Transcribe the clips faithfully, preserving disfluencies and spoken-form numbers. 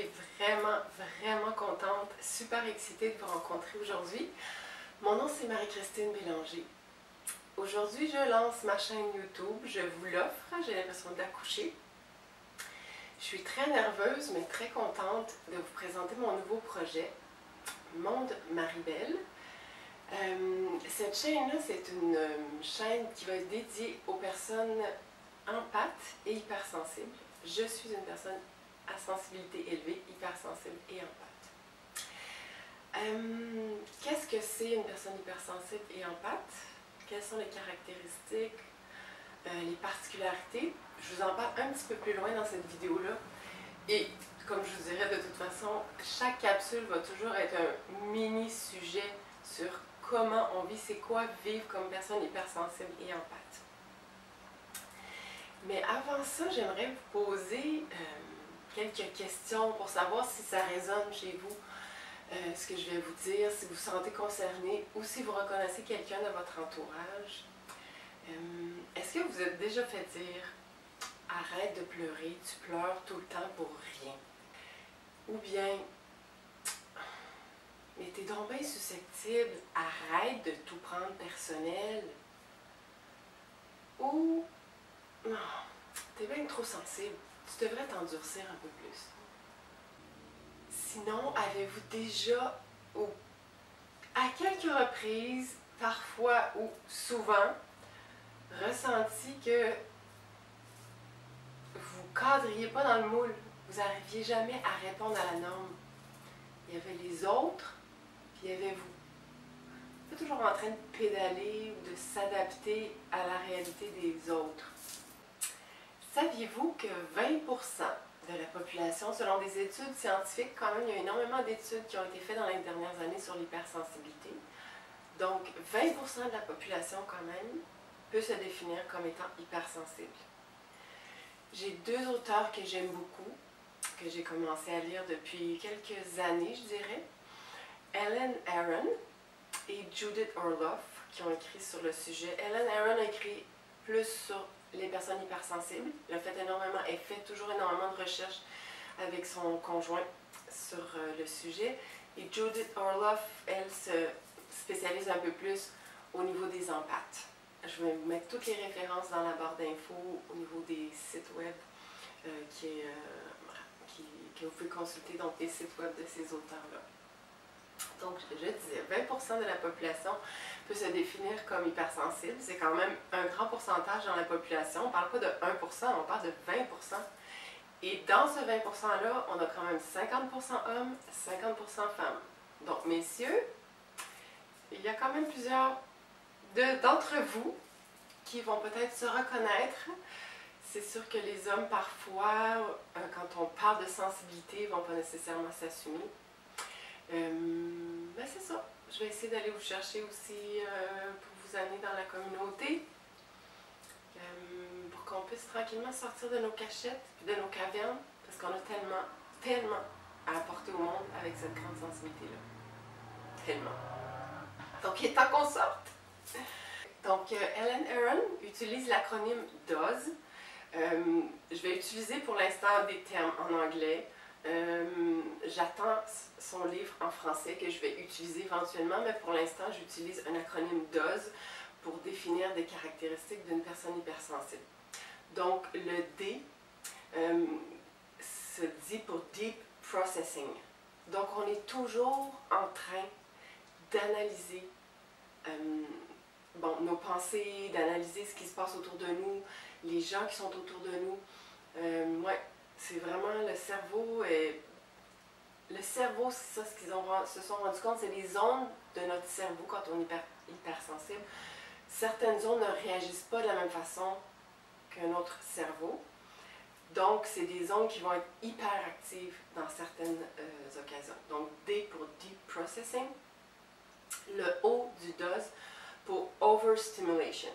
suis vraiment, vraiment contente, super excitée de vous rencontrer aujourd'hui. Mon nom, c'est Marie-Christine Bélanger. Aujourd'hui, je lance ma chaîne YouTube. Je vous l'offre. J'ai l'impression de l'accoucher. Je suis très nerveuse, mais très contente de vous présenter mon nouveau projet, Monde Maribelle. Euh, cette chaîne-là, c'est une chaîne qui va être dédiée aux personnes en pattes et hypersensibles. Je suis une personne à sensibilité élevée, hypersensible et en pattes. Euh, Qu'est-ce que c'est une personne hypersensible et en pattes? Quelles sont les caractéristiques, euh, les particularités? Je vous en parle un petit peu plus loin dans cette vidéo-là. Et comme je vous dirais, de toute façon, chaque capsule va toujours être un mini-sujet sur comment on vit, c'est quoi vivre comme personne hypersensible et en pattes. Mais avant ça, j'aimerais vous poser euh, quelques questions pour savoir si ça résonne chez vous, euh, ce que je vais vous dire, si vous vous sentez concerné ou si vous reconnaissez quelqu'un de votre entourage. Euh, Est-ce que vous êtes déjà fait dire « Arrête de pleurer, tu pleures tout le temps pour rien » ou bien « Mais t'es donc bien susceptible, arrête de tout prendre personnel » ou « Non, t'es bien trop sensible, tu devrais t'endurcir un peu plus. » Sinon, avez-vous déjà ou à quelques reprises, parfois ou souvent, ressenti que vous ne cadriez pas dans le moule, vous n'arriviez jamais à répondre à la norme? Il y avait les autres, puis il y avait vous. Vous êtes toujours en train de pédaler ou de s'adapter à la réalité des autres. Saviez-vous que vingt pour cent de la population, selon des études scientifiques, quand même, il y a énormément d'études qui ont été faites dans les dernières années sur l'hypersensibilité. Donc, vingt pour cent de la population, quand même, peut se définir comme étant hypersensible. J'ai deux auteurs que j'aime beaucoup, que j'ai commencé à lire depuis quelques années, je dirais, Ellen Aaron et Judith Orloff, qui ont écrit sur le sujet. Ellen Aaron a écrit plus sur les personnes hypersensibles. Elle a fait énormément, elle fait toujours énormément de recherches avec son conjoint sur le sujet. Et Judith Orloff, elle se spécialise un peu plus au niveau des empathes. Je vais vous mettre toutes les références dans la barre d'infos au niveau des sites web euh, qui, euh, qui, que vous pouvez consulter, donc les sites web de ces auteurs-là. Donc, je disais, vingt pour cent de la population peut se définir comme hypersensible. C'est quand même un grand pourcentage dans la population. On ne parle pas de un pour cent, on parle de vingt pour cent. Et dans ce vingt pour cent-là, on a quand même cinquante pour cent hommes, cinquante pour cent femmes. Donc, messieurs, il y a quand même plusieurs d'entre vous qui vont peut-être se reconnaître. C'est sûr que les hommes, parfois, euh, quand on parle de sensibilité, ne vont pas nécessairement s'assumer. Euh, ben c'est ça. Je vais essayer d'aller vous chercher aussi euh, pour vous amener dans la communauté, euh, pour qu'on puisse tranquillement sortir de nos cachettes et de nos cavernes, parce qu'on a tellement, tellement à apporter au monde avec cette grande sensibilité-là. Tellement. Donc, il est temps qu'on sorte! Donc, Ellen Aaron utilise l'acronyme D O S. Euh, je vais utiliser pour l'instant des termes en anglais. Euh, J'attends son livre en français que je vais utiliser éventuellement, mais pour l'instant, j'utilise un acronyme D O S pour définir des caractéristiques d'une personne hypersensible. Donc, le D euh, se dit pour Deep Processing. Donc, on est toujours en train d'analyser Euh, bon, nos pensées, d'analyser ce qui se passe autour de nous, les gens qui sont autour de nous. Euh, ouais, c'est vraiment le cerveau. Et le cerveau, c'est ça, ce qu'ils se sont rendus compte, c'est les ondes de notre cerveau quand on est hyper, hypersensible. Certaines ondes ne réagissent pas de la même façon qu'un autre cerveau. Donc, c'est des ondes qui vont être hyper actives dans certaines euh, occasions. Donc, D pour Deep Processing. Le O du D O S pour overstimulation.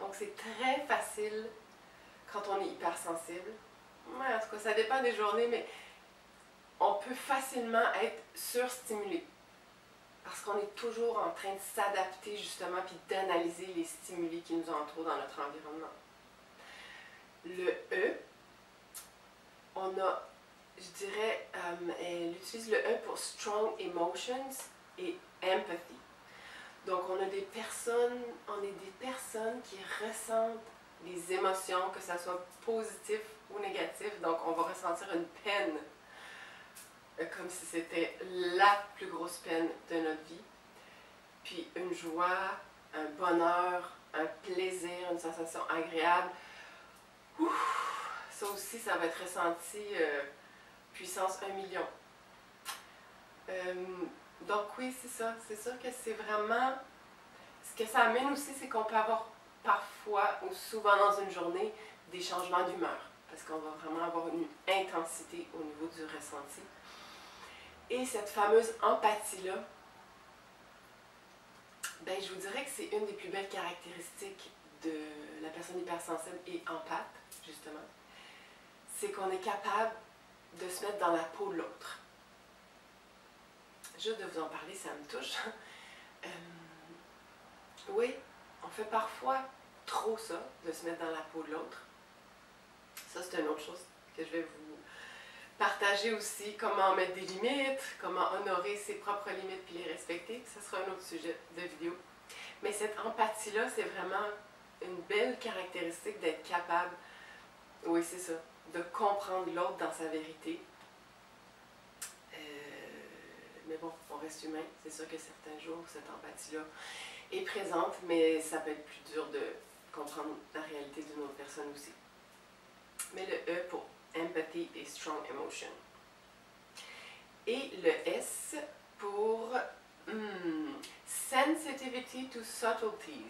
Donc c'est très facile quand on est hypersensible. Ouais, en tout cas, ça dépend des journées, mais on peut facilement être surstimulé parce qu'on est toujours en train de s'adapter justement puis d'analyser les stimuli qui nous entourent dans notre environnement. Le E, on a je dirais, um, elle utilise le E pour strong emotions et empathy. Donc on a des personnes, on est des personnes qui ressentent les émotions, que ça soit positif ou négatif, donc on va ressentir une peine, comme si c'était la plus grosse peine de notre vie, puis une joie, un bonheur, un plaisir, une sensation agréable. Ouf, ça aussi, ça va être ressenti euh, puissance un million. Euh, donc oui, c'est ça, c'est sûr que c'est vraiment, ce que ça amène aussi, c'est qu'on peut avoir parfois ou souvent dans une journée des changements d'humeur, parce qu'on va vraiment avoir une intensité au niveau du ressenti. Et cette fameuse empathie-là, ben, je vous dirais que c'est une des plus belles caractéristiques de la personne hypersensible et empathe, justement. C'est qu'on est capable de se mettre dans la peau de l'autre. Juste de vous en parler, ça me touche. Euh, oui, on fait parfois trop ça, de se mettre dans la peau de l'autre. Ça, c'est une autre chose que je vais vous partager aussi, comment mettre des limites, comment honorer ses propres limites puis les respecter. Ça sera un autre sujet de vidéo. Mais cette empathie-là, c'est vraiment une belle caractéristique d'être capable, oui c'est ça, de comprendre l'autre dans sa vérité. Euh, mais bon, on reste humain. C'est sûr que certains jours, cette empathie-là est présente, mais ça peut être plus dur de comprendre la réalité d'une autre personne aussi. Mais le E pour empathy et strong emotion. Et le S pour hmm, sensitivity to subtleties.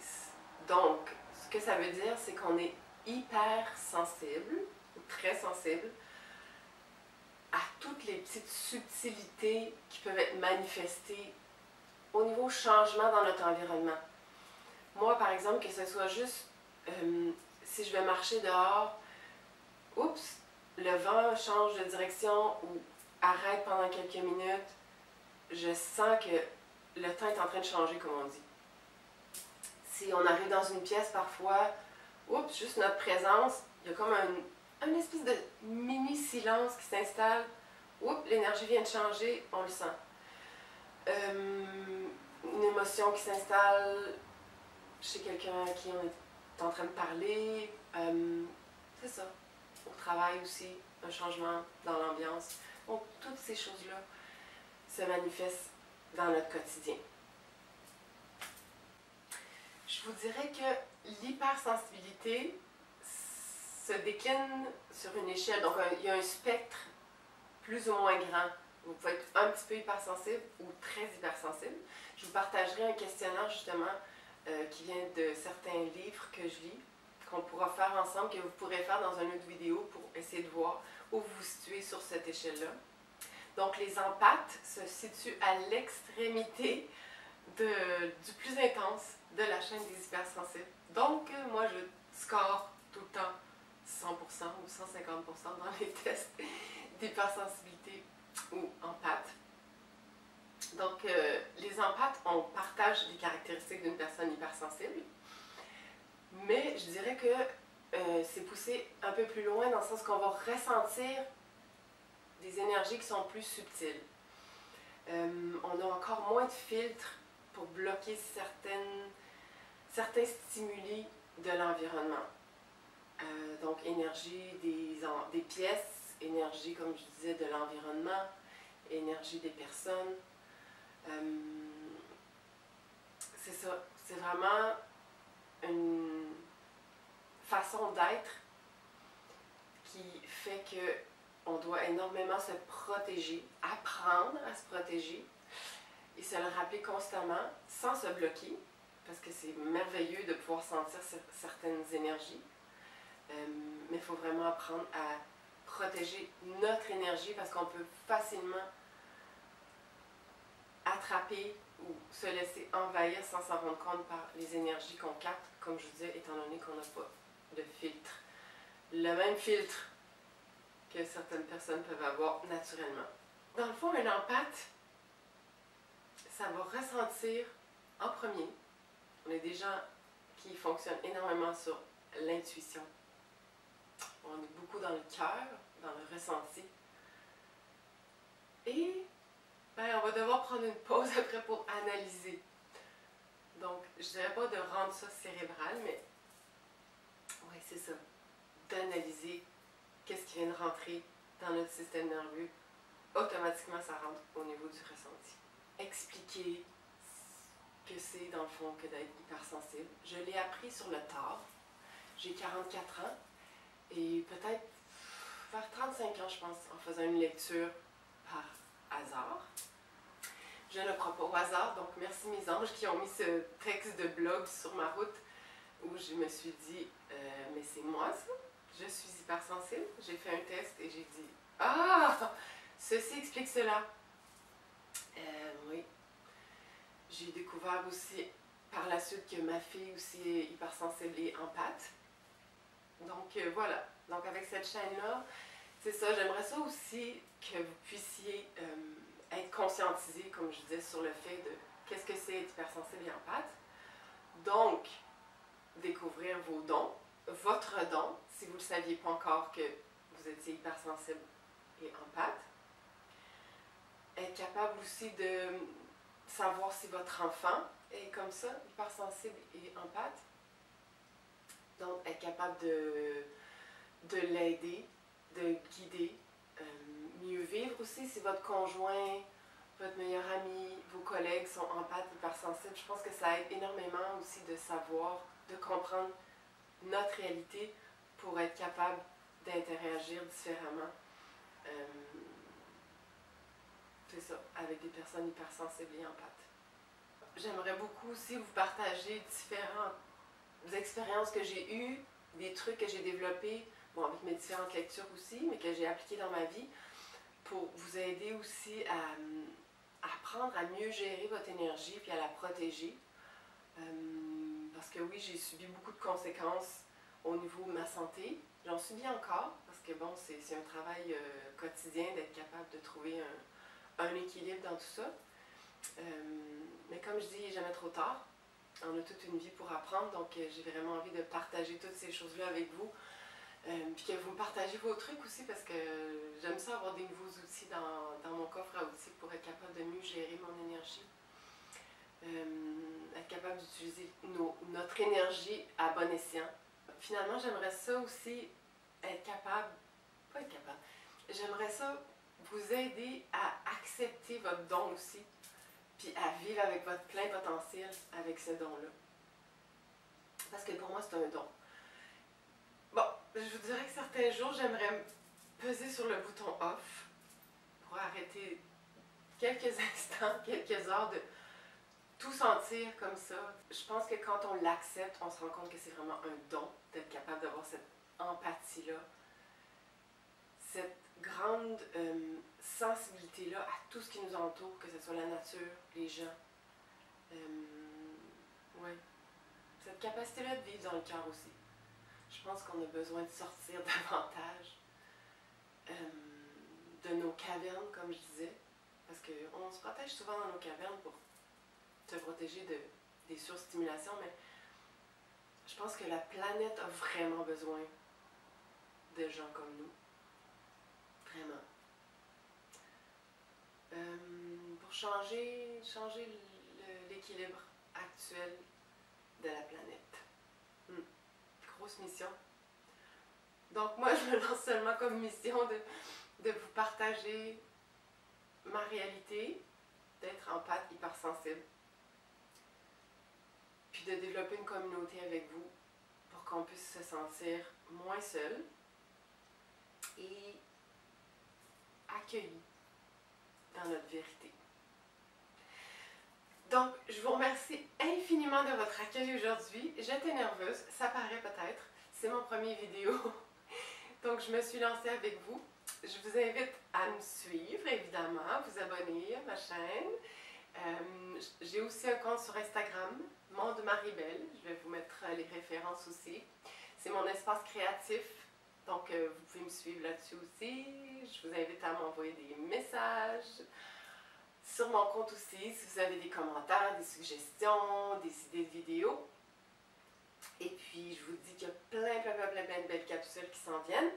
Donc, ce que ça veut dire, c'est qu'on est hyper sensible, très sensible, à toutes les petites subtilités qui peuvent être manifestées au niveau changement dans notre environnement. Moi, par exemple, que ce soit juste, euh, si je vais marcher dehors, oups, le vent change de direction ou arrête pendant quelques minutes, je sens que le temps est en train de changer, comme on dit. Si on arrive dans une pièce parfois, oups, juste notre présence, il y a comme un, une espèce de mini-silence qui s'installe, oups, l'énergie vient de changer, on le sent. Euh, une émotion qui s'installe chez quelqu'un à qui on est en train de parler, euh, c'est ça. Au travail aussi, un changement dans l'ambiance. Donc, toutes ces choses-là se manifestent dans notre quotidien. Je vous dirais que l'hypersensibilité se décline sur une échelle. Donc, un, il y a un spectre plus ou moins grand. Vous pouvez être un petit peu hypersensible ou très hypersensible. Je vous partagerai un questionnaire, justement, euh, qui vient de certains livres que je lis, qu'on pourra faire ensemble, que vous pourrez faire dans une autre vidéo pour essayer de voir où vous vous situez sur cette échelle-là. Donc, les empathes se situent à l'extrémité du plus intense de la chaîne des hypersensibles. Donc, moi, je score tout le temps cent pour cent ou cent cinquante pour cent dans les tests d'hypersensibilité ou empathes. Donc, euh, les empathes, on partage les caractéristiques d'une personne hypersensible. Mais je dirais que euh, c'est poussé un peu plus loin dans le sens qu'on va ressentir des énergies qui sont plus subtiles. Euh, on a encore moins de filtres pour bloquer certaines, certains stimuli de l'environnement. Euh, donc énergie des, en, des pièces, énergie comme je disais de l'environnement, énergie des personnes. Euh, c'est ça, c'est vraiment une façon d'être qui fait que on doit énormément se protéger, apprendre à se protéger et se le rappeler constamment sans se bloquer, parce que c'est merveilleux de pouvoir sentir certaines énergies, euh, mais il faut vraiment apprendre à protéger notre énergie parce qu'on peut facilement attraper ou se laisser envahir sans s'en rendre compte par les énergies qu'on capte, comme je vous disais, étant donné qu'on n'a pas de filtre. Le même filtre que certaines personnes peuvent avoir naturellement. Dans le fond, un empathe, ça va ressentir en premier. On est des gens qui fonctionnent énormément sur l'intuition. On est beaucoup dans le cœur, dans le ressenti. et ben, on va devoir prendre une pause après pour analyser. Donc, je ne dirais pas de rendre ça cérébral, mais oui, c'est ça, d'analyser qu'est-ce qui vient de rentrer dans notre système nerveux. Automatiquement, ça rentre au niveau du ressenti. Expliquer que c'est, dans le fond, que d'être hypersensible. Je l'ai appris sur le tard. J'ai quarante-quatre ans et peut-être vers trente-cinq ans, je pense, en faisant une lecture par hasard. Je ne crois pas au hasard, donc merci mes anges qui ont mis ce texte de blog sur ma route où je me suis dit euh, mais c'est moi ça, je suis hypersensible. J'ai fait un test et j'ai dit ah, ceci explique cela. Euh, oui. J'ai découvert aussi par la suite que ma fille aussi est hypersensible et empathe. Donc euh, voilà. Donc avec cette chaîne-là, c'est ça. J'aimerais ça aussi que vous puissiez euh, être conscientisé, comme je disais, sur le fait de qu'est-ce que c'est être hypersensible et empathe. Donc, découvrir vos dons, votre don, si vous ne le saviez pas encore que vous étiez hypersensible et empathe. Être capable aussi de savoir si votre enfant est comme ça, hypersensible et empathe. Donc, être capable de, de l'aider, de guider, euh, mieux vivre aussi si votre conjoint, votre meilleur ami, vos collègues sont empathes, hypersensibles. Je pense que ça aide énormément aussi de savoir, de comprendre notre réalité pour être capable d'interagir différemment. Euh, C'est ça, avec des personnes hypersensibles et empathes. J'aimerais beaucoup aussi vous partager différentes expériences que j'ai eues, des trucs que j'ai développés, bon, avec mes différentes lectures aussi, mais que j'ai appliqués dans ma vie, pour vous aider aussi à apprendre à mieux gérer votre énergie puis à la protéger. Euh, parce que oui, j'ai subi beaucoup de conséquences au niveau de ma santé. J'en subis encore, parce que bon, c'est un travail euh, quotidien d'être capable de trouver un un équilibre dans tout ça. Euh, mais comme je dis, il n'est jamais trop tard. On a toute une vie pour apprendre, donc j'ai vraiment envie de partager toutes ces choses-là avec vous. Euh, puis que vous me partagez vos trucs aussi, parce que j'aime ça avoir des nouveaux outils dans, dans mon coffre à outils pour être capable de mieux gérer mon énergie. Euh, être capable d'utiliser notre énergie à bon escient. Finalement, j'aimerais ça aussi être capable... Pas être capable. J'aimerais ça... vous aider à accepter votre don aussi, puis à vivre avec votre plein potentiel avec ce don-là. Parce que pour moi, c'est un don. Bon, je vous dirais que certains jours, j'aimerais peser sur le bouton off pour arrêter quelques instants, quelques heures de tout sentir comme ça. Je pense que quand on l'accepte, on se rend compte que c'est vraiment un don d'être capable d'avoir cette empathie-là, cette grande euh, sensibilité-là à tout ce qui nous entoure, que ce soit la nature, les gens. Euh, ouais. Cette capacité-là de vivre dans le cœur aussi. Je pense qu'on a besoin de sortir davantage euh, de nos cavernes, comme je disais, parce qu'on se protège souvent dans nos cavernes pour se protéger de, des sursimulations, mais je pense que la planète a vraiment besoin de gens comme nous. Vraiment. Euh, pour changer, changer l'équilibre actuel de la planète. Hmm. Grosse mission. Donc moi, je me lance seulement comme mission de, de vous partager ma réalité, d'être empathe, hypersensible, puis de développer une communauté avec vous pour qu'on puisse se sentir moins seul et accueillis dans notre vérité. Donc, je vous remercie infiniment de votre accueil aujourd'hui. J'étais nerveuse, ça paraît peut-être. C'est mon premier vidéo. Donc, je me suis lancée avec vous. Je vous invite à me suivre, évidemment, à vous abonner à ma chaîne. Euh, J'ai aussi un compte sur Instagram, Monde Maribelle. Je vais vous mettre les références aussi. C'est mon espace créatif. Donc, euh, vous pouvez me suivre là-dessus aussi. Je vous invite à m'envoyer des messages sur mon compte aussi, si vous avez des commentaires, des suggestions, des idées de vidéos. Et puis, je vous dis qu'il y a plein, plein, plein, plein, plein de belles capsules qui s'en viennent.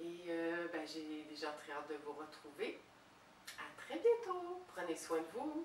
Et euh, ben, j'ai déjà très hâte de vous retrouver. très bientôt. Prenez soin de vous.